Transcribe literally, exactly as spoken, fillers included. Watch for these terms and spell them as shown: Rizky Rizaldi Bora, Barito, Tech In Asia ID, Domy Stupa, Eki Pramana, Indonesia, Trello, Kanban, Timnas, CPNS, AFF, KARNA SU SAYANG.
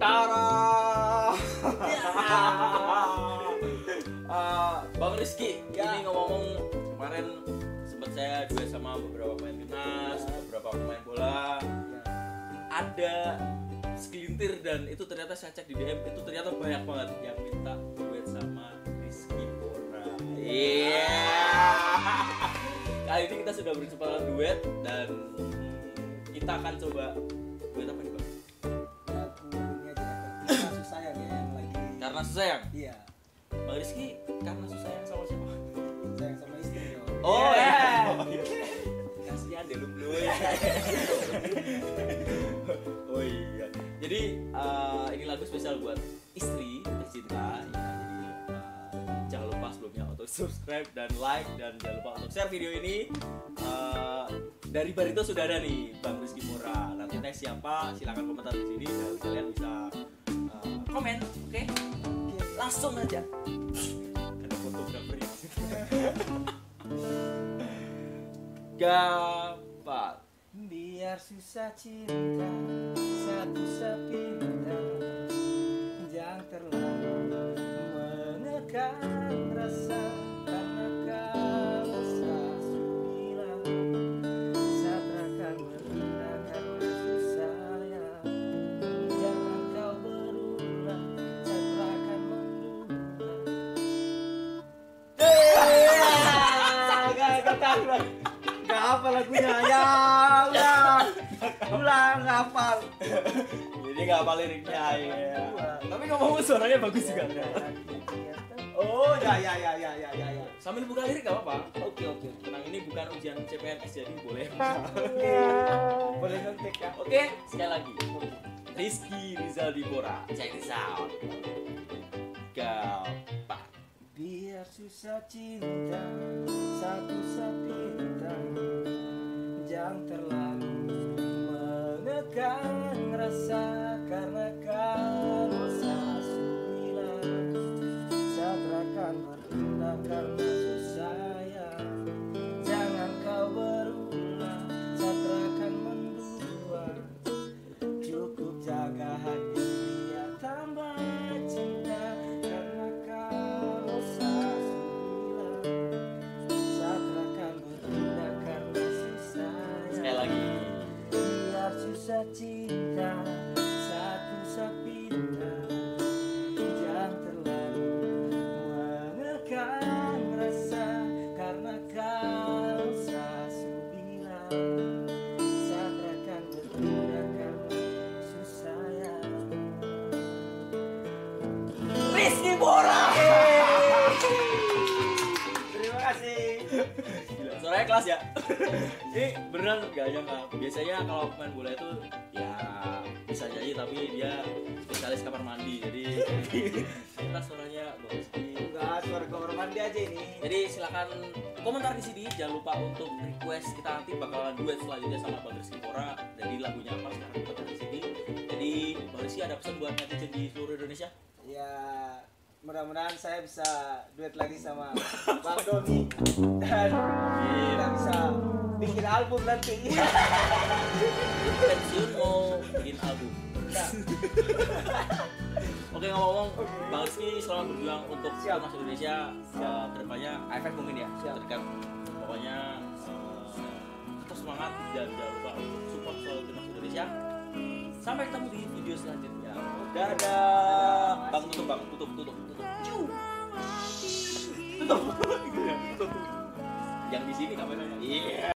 Tara. uh, Bang Rizky, ya. Ini ngomong-ngomong kemarin sempat saya juga sama beberapa pemain timnas, ya. beberapa pemain bola. Ya. Ada segelintir dan itu ternyata saya cek di D M, itu ternyata banyak banget yang minta duet sama Rizky Bora. Iya. Yeah. Kali ini kita sudah berjumpa duet dan kita akan coba duet apa nih, Bang? Karena Su Sayang? Iya. Bang Rizky, Karena Su Sayang sama siapa? Sayang sama istri. Oh iya. Kasihan deh lu belum. Oh iya. Jadi uh, ini lagu spesial buat istri tercinta. Ya, jadi uh, jangan lupa sebelumnya untuk subscribe dan like dan jangan lupa untuk share video ini. Uh, dari Barito sudah ada nih Bang Rizky Bora. Nanti next siapa? Silakan komentar di sini dan kalian bisa uh, komen, oke? Okay? Langsung aja. Ada fotografer di situ. Gapat. Biar susah cinta satu sepinta, jangan terlalu menekan rasa karena kau selalu bilang saat akan berhina karena susah ya. Jangan kau berulang saat akan mendulang. Gak kata gak apa lagunya ya udah ulang ngapal. Jadi nggak apa liriknya ya. Tapi ngomong suaranya bagus juga. Oh ya ya ya ya ya ya. Sambil buka lirik nggak apa-apa. Oke oke. Tenang, ini bukan ujian C P N S jadi boleh. Boleh nontek ya. Oke, sekali lagi. Rizky Rizaldi Bora. Check this out. Gampang. Biar susah cinta satu sepinta, jangan terlalu menekan rasa karena kau rasa bilang saat akan berhina karena susah ya. Jangan kau berulang saat akan mendua, cukup jaga hati ya, tambah cinta karena kau rasa bilang saat akan berhina karena susah ya. Sekali lagi. Biar susah cinta satu sepinta, jangan terlalu menekan rasa karena kau selalu bilang saat akan berhina karena susah ya. Rizky Bora. Terima kasih. Soalnya kelas ya. Ini beneran gak nyangka. Biasanya kalau main bola itu ya bisa jadi, tapi dia spesialis kamar mandi. Jadi kita suaranya bagus. Enggak, suara kamar mandi aja ini. Jadi silakan komentar di sini. Jangan lupa untuk request, kita nanti bakalan duet selanjutnya sama Bang Rizky Bora. Jadi lagunya apa sekarang komentar di sini. Jadi Bang Rizky ada pesan buat netizen di seluruh Indonesia? Ya, mudah-mudahan saya bisa duet lagi sama Bang Domy dan kita bisa bikin album nanti. Pensiun mau bikin album. Oke, ngomong-ngomong, Bang Rizky selamat berjuang untuk timnas Indonesia. Uh, Kedepannya A F F mungkin ya. Terdekat. Pokoknya uh, tetap semangat dan jangan lupa support selalu timnas Indonesia. Sampai ketemu di video selanjutnya. Dadah. Bang tutup, Bang tutup, tutup, tutup. Cium. Tutup. Tutup. Yang di sini kameranya. Iya.